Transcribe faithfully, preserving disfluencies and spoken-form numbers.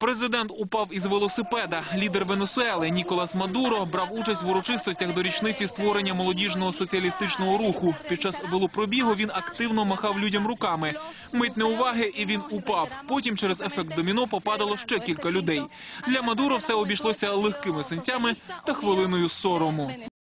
Президент упав із велосипеда. Лідер Венесуели Ніколас Мадуро брав участь в урочистостях до річниці створення молодіжного соціалістичного руху. Під час велопробігу він активно махав людям руками. Мить неуваги, і він упав. Потім через ефект доміно попадало ще кілька людей. Для Мадуро все обійшлося легкими синцями та хвилиною сорому.